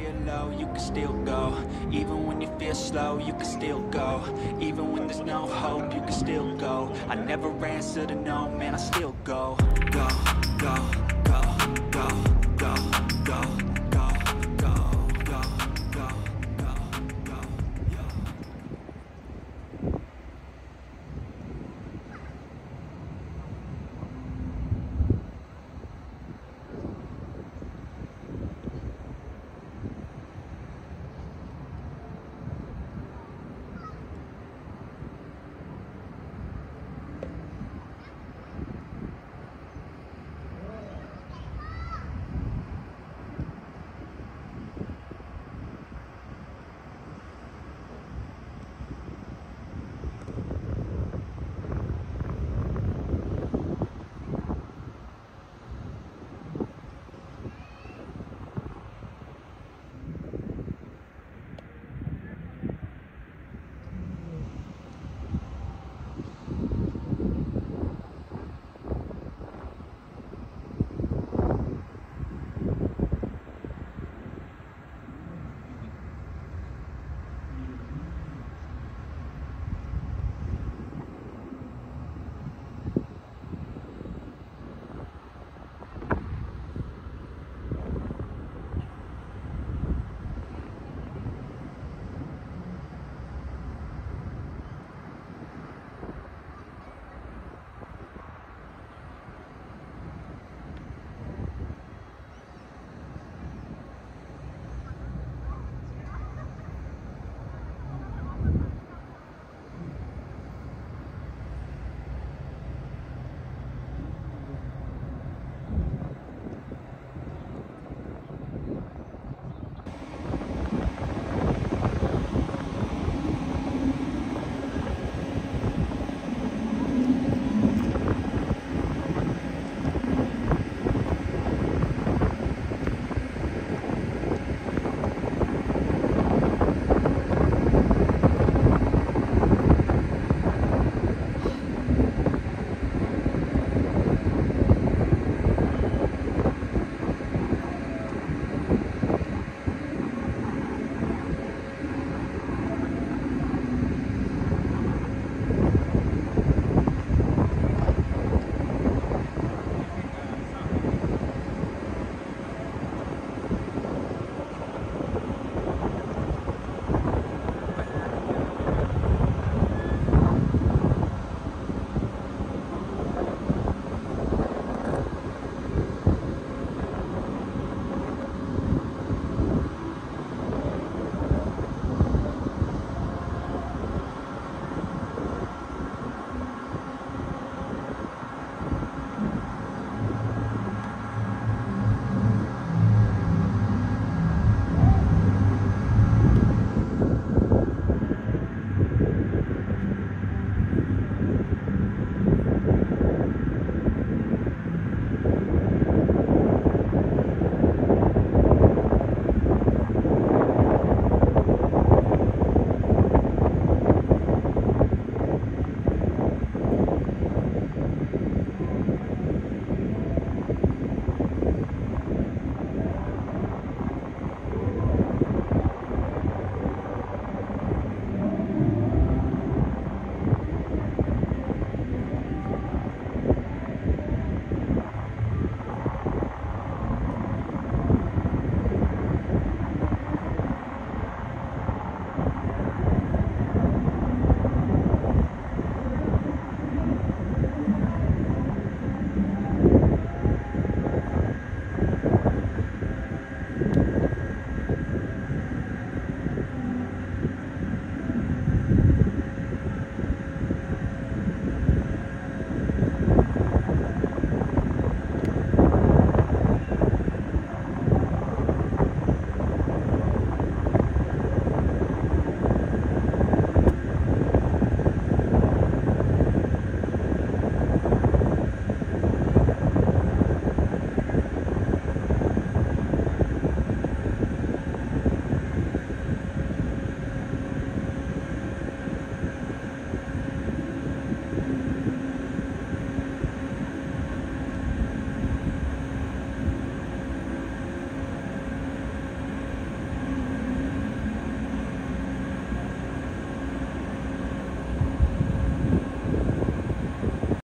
feel low, you can still go. Even when you feel slow, you can still go. Even when there's no hope, you can still go. I never answer to no, man, I still go, go, go.